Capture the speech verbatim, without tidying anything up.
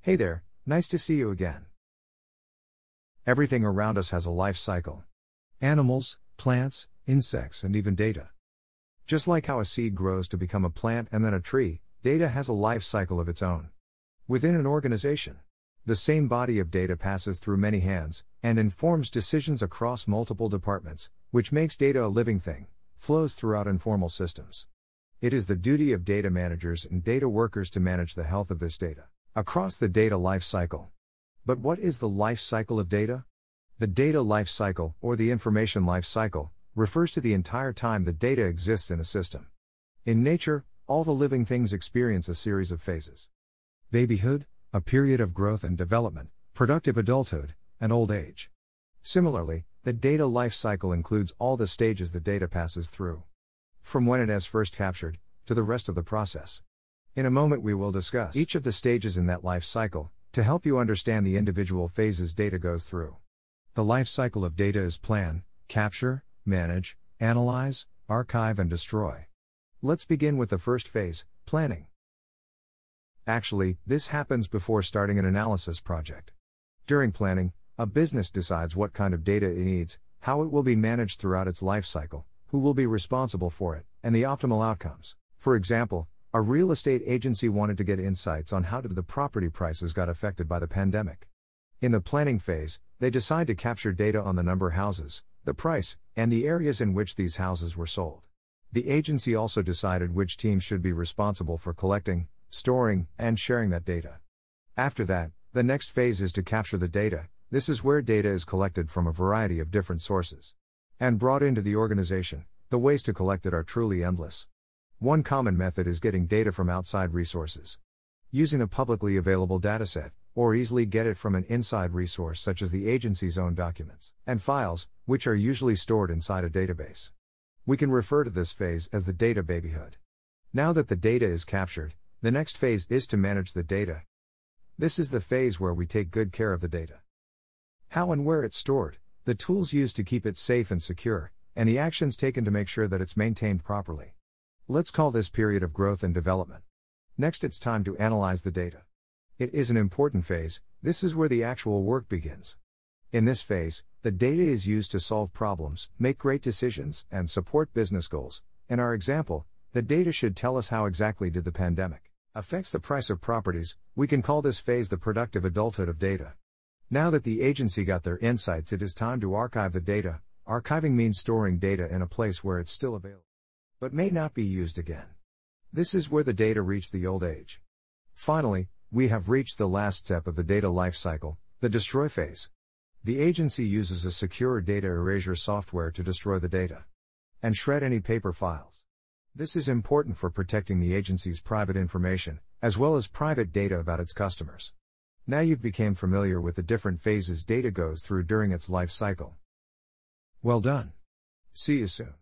Hey there, nice to see you again. Everything around us has a life cycle. Animals, plants, insects, and even data. Just like how a seed grows to become a plant and then a tree, data has a life cycle of its own. Within an organization, the same body of data passes through many hands and informs decisions across multiple departments, which makes data a living thing, flows throughout informal systems. It is the duty of data managers and data workers to manage the health of this data across the data life cycle. But what is the life cycle of data? The data life cycle, or the information life cycle, refers to the entire time the data exists in a system. In nature, all the living things experience a series of phases. Babyhood, a period of growth and development, productive adulthood, and old age. Similarly, the data life cycle includes all the stages the data passes through, from when it is first captured, to the rest of the process. In a moment we will discuss each of the stages in that life cycle, to help you understand the individual phases data goes through. The life cycle of data is plan, capture, manage, analyze, archive, and destroy. Let's begin with the first phase, planning. Actually, this happens before starting an analysis project. During planning, a business decides what kind of data it needs, how it will be managed throughout its life cycle, who will be responsible for it, and the optimal outcomes. For example, a real estate agency wanted to get insights on how the property prices got affected by the pandemic. In the planning phase, they decide to capture data on the number of houses, the price, and the areas in which these houses were sold. The agency also decided which teams should be responsible for collecting, storing, and sharing that data. After that, the next phase is to capture the data. This is where data is collected from a variety of different sources and brought into the organization. The ways to collect it are truly endless. One common method is getting data from outside resources. Using a publicly available dataset, or easily get it from an inside resource such as the agency's own documents and files, which are usually stored inside a database. We can refer to this phase as the data babyhood. Now that the data is captured, the next phase is to manage the data. This is the phase where we take good care of the data. How and where it's stored, the tools used to keep it safe and secure, and the actions taken to make sure that it's maintained properly. Let's call this period of growth and development. Next, it's time to analyze the data. It is an important phase. This is where the actual work begins. In this phase, the data is used to solve problems, make great decisions, and support business goals. In our example, the data should tell us how exactly did the pandemic affects the price of properties. We can call this phase the productive adulthood of data. Now that the agency got their insights, it is time to archive the data. Archiving means storing data in a place where it's still available, but may not be used again. This is where the data reach the old age. Finally, we have reached the last step of the data life cycle, the destroy phase. The agency uses a secure data erasure software to destroy the data and shred any paper files. This is important for protecting the agency's private information, as well as private data about its customers. Now you've become familiar with the different phases data goes through during its life cycle. Well done. See you soon.